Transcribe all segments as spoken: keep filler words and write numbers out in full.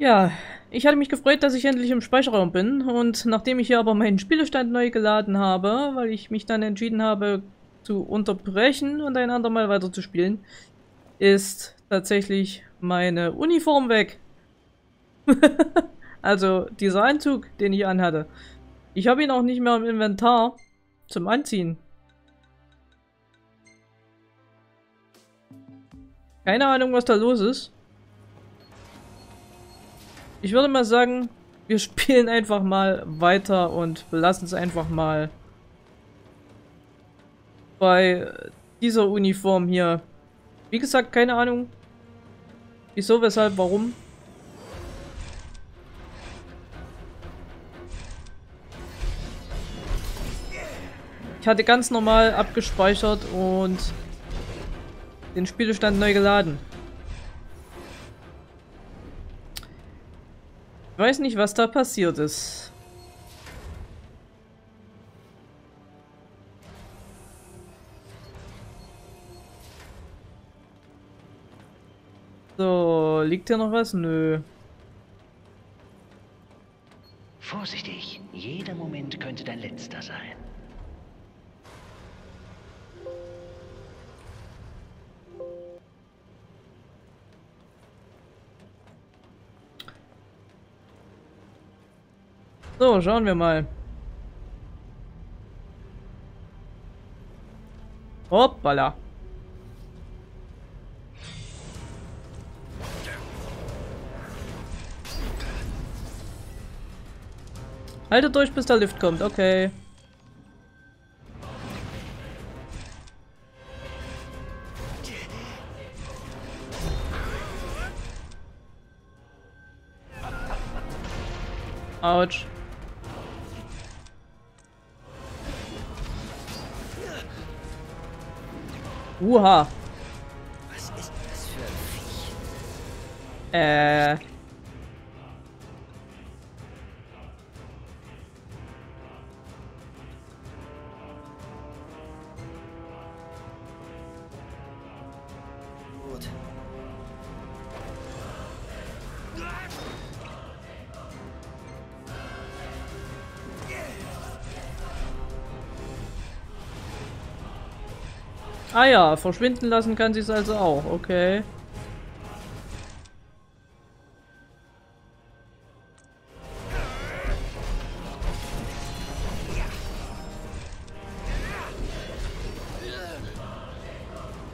Ja, ich hatte mich gefreut, dass ich endlich im Speicherraum bin. Und nachdem ich hier aber meinen Spielestand neu geladen habe, weil ich mich dann entschieden habe zu unterbrechen und ein andermal weiter zu spielen, ist tatsächlich meine Uniform weg. Also dieser Anzug, den ich anhatte. Ich habe ihn auch nicht mehr im Inventar zum Anziehen. Keine Ahnung, was da los ist. Ich würde mal sagen, wir spielen einfach mal weiter und belassen es einfach mal bei dieser Uniform hier. Wie gesagt, keine Ahnung. Wieso, weshalb, warum? Ich hatte ganz normal abgespeichert und den Spielestand neu geladen. Ich weiß nicht, was da passiert ist. So, liegt hier noch was? Nö. Vorsichtig, jeder Moment könnte dein letzter sein. So, schauen wir mal. Hoppala. Haltet durch, bis der Lift kommt. Okay. Autsch. Uha. Was ist das für ein Viech? Äh. Gut. Ah ja, verschwinden lassen kann sie es also auch, okay.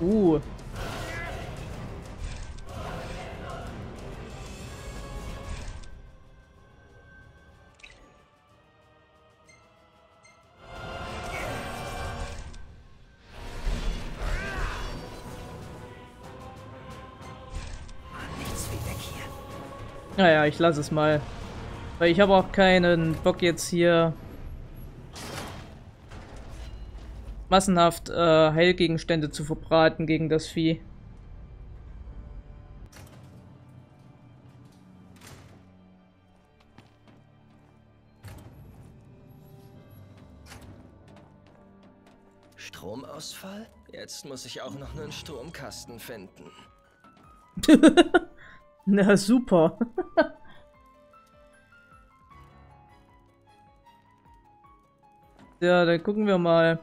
Uh. Naja, ich lasse es mal. Weil ich habe auch keinen Bock jetzt hier massenhaft äh, Heilgegenstände zu verbraten gegen das Vieh. Stromausfall? Jetzt muss ich auch noch einen Stromkasten finden. Na super. Ja, dann gucken wir mal.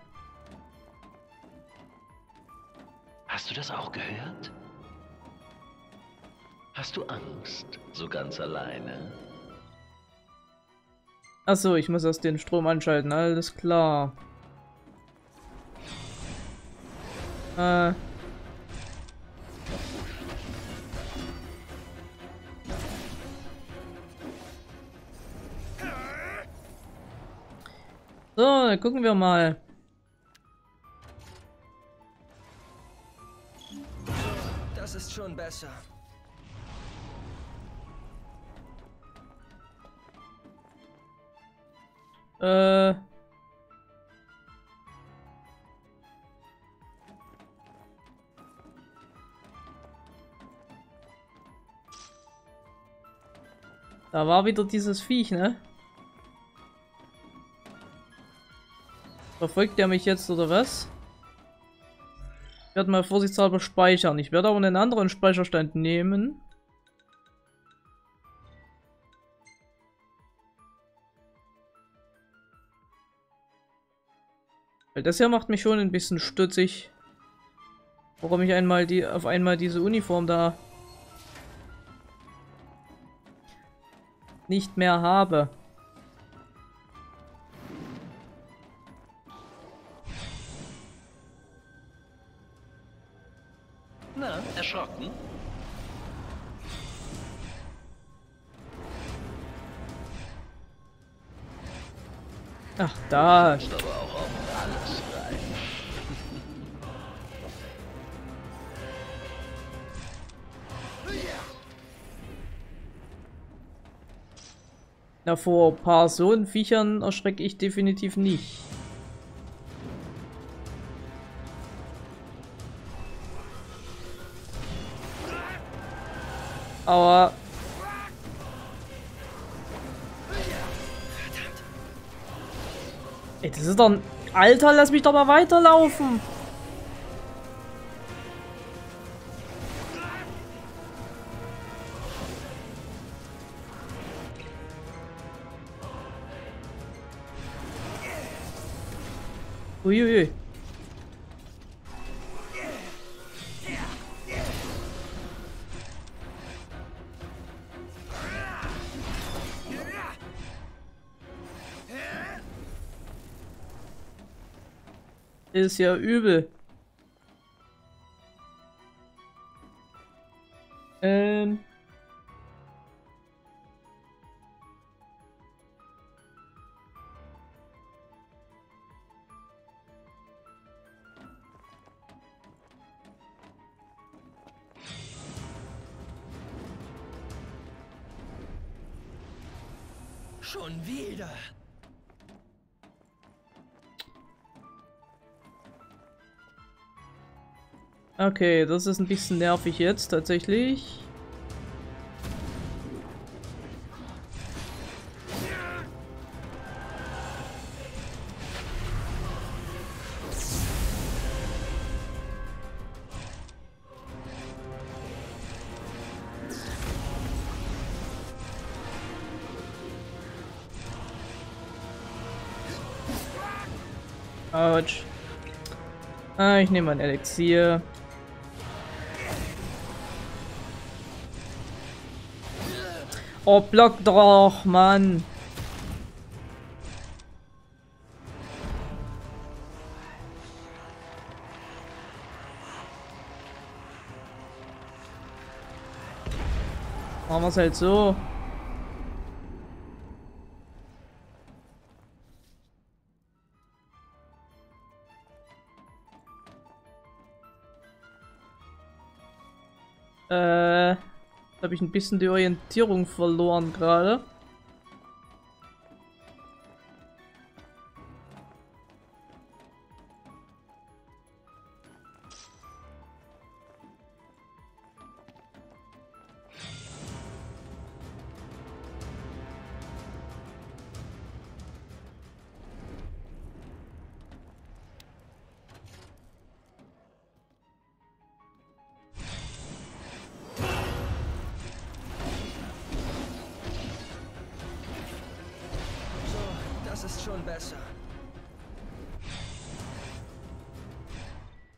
Hast du das auch gehört? Hast du Angst, so ganz alleine? Achso, ich muss erst den Strom anschalten, alles klar. Äh... So, dann gucken wir mal. Das ist schon besser. Äh. Da war wieder dieses Viech, ne? Verfolgt der mich jetzt oder was? Ich werde mal vorsichtshalber speichern. Ich werde aber einen anderen Speicherstand nehmen. Weil das hier macht mich schon ein bisschen stutzig. Warum ich einmal die auf einmal diese Uniform da nicht mehr habe. Na, erschrocken? Ach, da. Na, vor ein paar so Viechern erschrecke ich definitiv nicht. Aber ey, das ist doch ein... Alter, lass mich doch mal weiterlaufen! Uiuiui. Ist ja übel. Ähm. Schon wieder. Okay, das ist ein bisschen nervig jetzt tatsächlich. Autsch. Ah, ich nehme ein Elixier. Oh, block doch, Mann. Machen wir es halt so. Äh... Habe ich ein bisschen die Orientierung verloren gerade.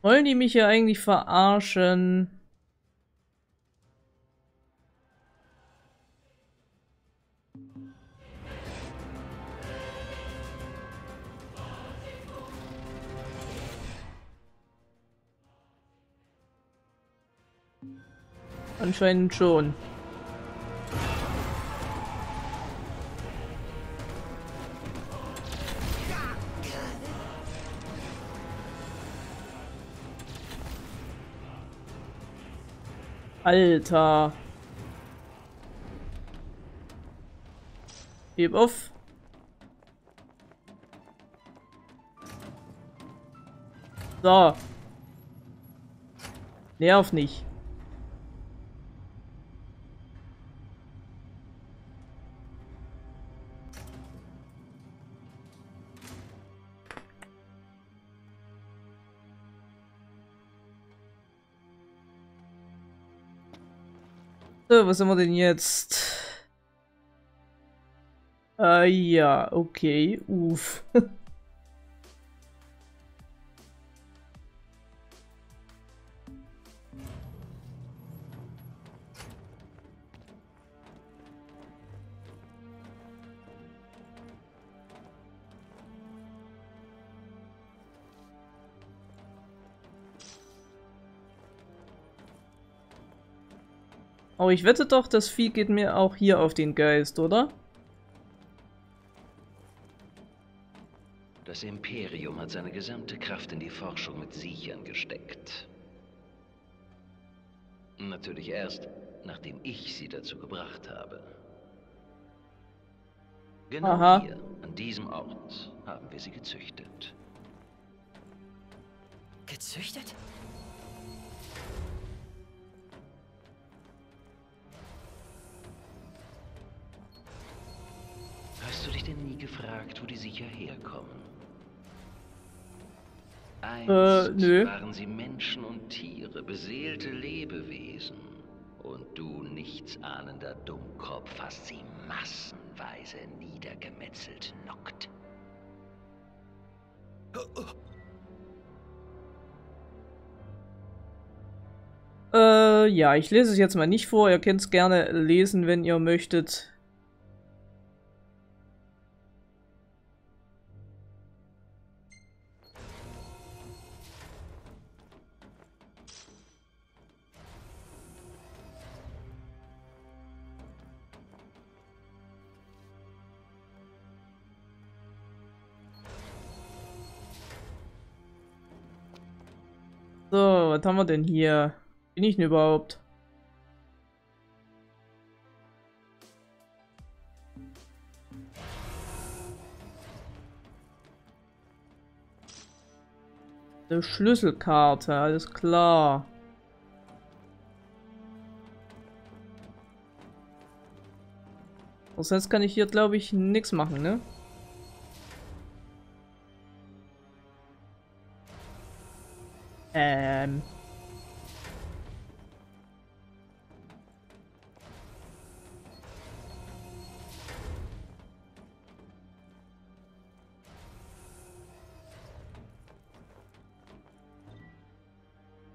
Wollen die mich hier eigentlich verarschen? Anscheinend schon. Alter. Heb auf. So. Nerv nicht. So, was haben wir denn jetzt? Äh, ja, okay, uff. Aber ich wette doch, das Vieh geht mir auch hier auf den Geist, oder? Das Imperium hat seine gesamte Kraft in die Forschung mit Siechern gesteckt. Natürlich erst, nachdem ich sie dazu gebracht habe. Genau. Aha. Hier, an diesem Ort, haben wir sie gezüchtet. Gezüchtet? Hast du dich denn nie gefragt, wo die Siecher herkommen? Einst äh, nö. waren sie Menschen und Tiere, beseelte Lebewesen. Und du, nichtsahnender Dummkopf, hast sie massenweise niedergemetzelt, Noct. Äh, ja, ich lese es jetzt mal nicht vor. Ihr könnt es gerne lesen, wenn ihr möchtet. So, was haben wir denn hier? Bin ich denn überhaupt? Eine Schlüsselkarte, alles klar. Und sonst kann ich hier, glaube ich, nichts machen, ne? Ähm.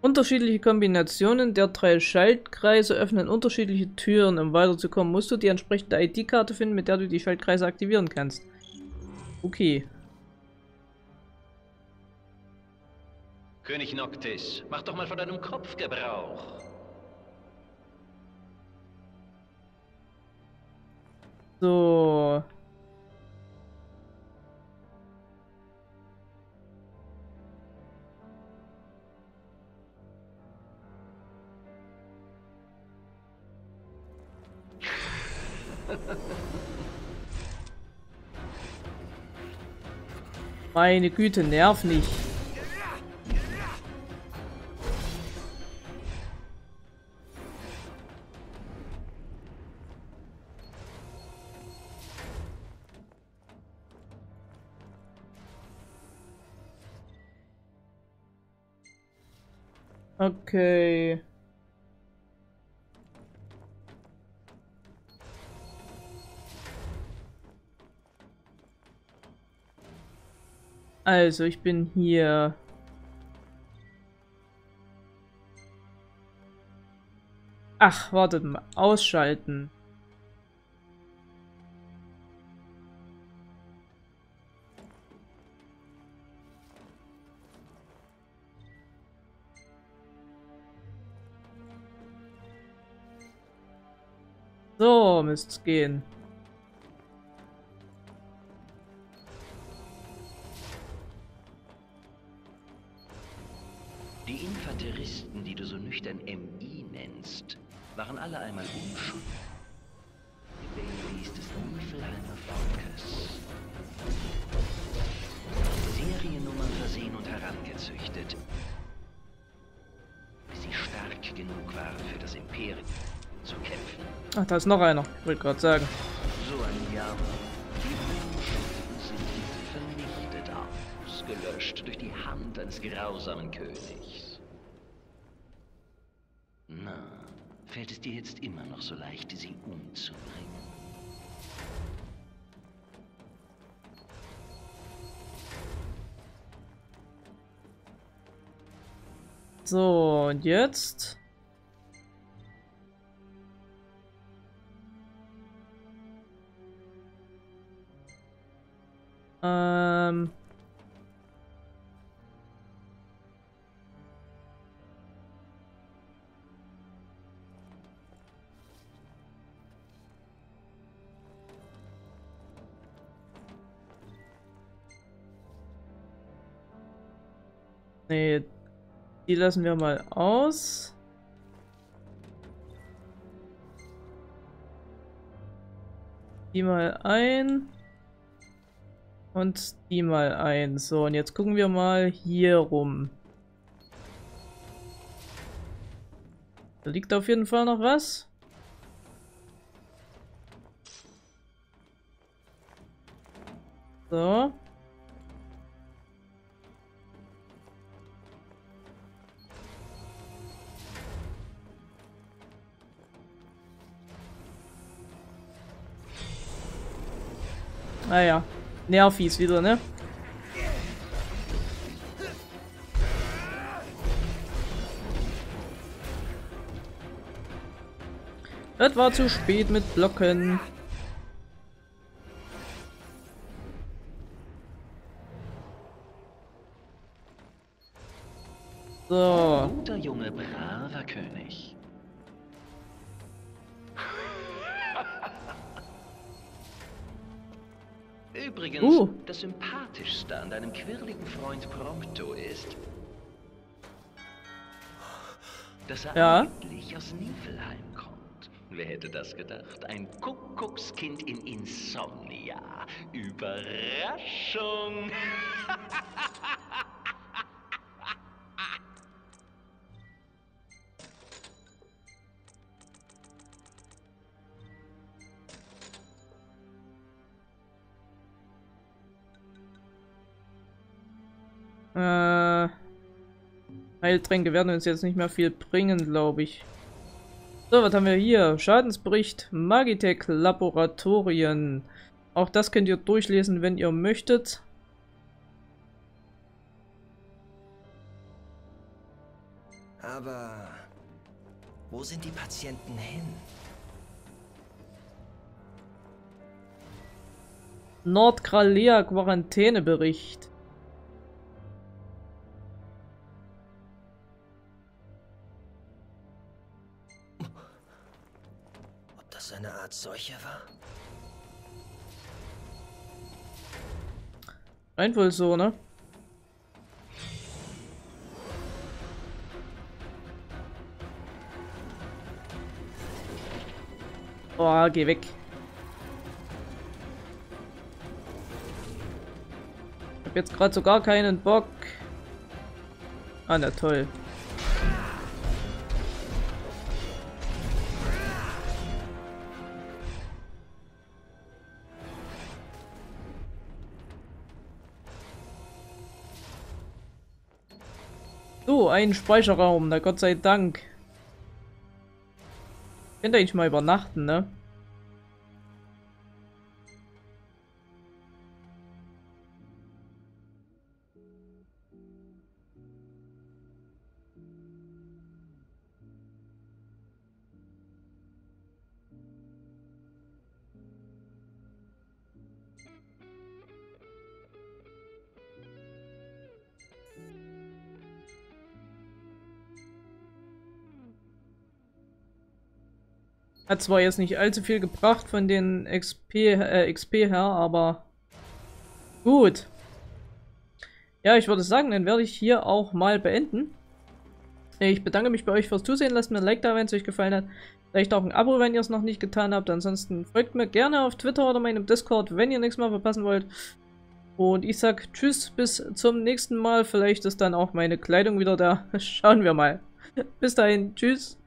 Unterschiedliche Kombinationen der drei Schaltkreise öffnen unterschiedliche Türen. Um weiterzukommen, musst du die entsprechende I D-Karte finden, mit der du die Schaltkreise aktivieren kannst. Okay. König Noctis, mach doch mal von deinem Kopf Gebrauch. So. Meine Güte, nerv nicht. Okay. Also, ich bin hier. Ach, wartet mal. Ausschalten. So müsst's gehen. Die Infanteristen, die du so nüchtern M I nennst, waren alle einmal unschuldig. Die Babys des Niefelheimer Volkes. Seriennummern versehen und herangezüchtet. Bis sie stark genug waren, für das Imperium zu kämpfen. Ach, da ist noch einer, ich wollte gerade sagen. So ein Jammer. Die Menschen sind vernichtet, ausgelöscht durch die Hand eines grausamen Königs. Na, fällt es dir jetzt immer noch so leicht, sie umzubringen? So, und jetzt? Ähm. Nee, die lassen wir mal aus. Die mal ein. Und die mal ein. So, und jetzt gucken wir mal hier rum. Da liegt auf jeden Fall noch was. So. Ah ja, Nervis wieder, ne? Das war zu spät mit Blocken. So. Guter Junge, braver König. Übrigens, uh. das Sympathischste an deinem quirligen Freund Prompto ist, dass er ja. eigentlich aus Niefelheim kommt. Wer hätte das gedacht? Ein Kuckuckskind in Insomnia. Überraschung! Äh, Heiltränke werden uns jetzt nicht mehr viel bringen, glaube ich. So, was haben wir hier? Schadensbericht Magitech Laboratorien. Auch das könnt ihr durchlesen, wenn ihr möchtet. Aber wo sind die Patienten hin? Nordkralea Quarantänebericht. Eine Art Seuche war? Ein wohl so, ne? Oh, geh weg. Ich hab jetzt gerade sogar keinen Bock. Ah, na toll. So, ein Speicherraum, na Gott sei Dank. Könnt ihr eigentlich mal übernachten, ne? Hat zwar jetzt nicht allzu viel gebracht von den X P, äh, X P her, aber gut. Ja, ich würde sagen, dann werde ich hier auch mal beenden. Ich bedanke mich bei euch fürs Zusehen. Lasst mir ein Like da, wenn es euch gefallen hat. Vielleicht auch ein Abo, wenn ihr es noch nicht getan habt. Ansonsten folgt mir gerne auf Twitter oder meinem Discord, wenn ihr nichts mehr verpassen wollt. Und ich sag tschüss, bis zum nächsten Mal. Vielleicht ist dann auch meine Kleidung wieder da. Schauen wir mal. Bis dahin, tschüss.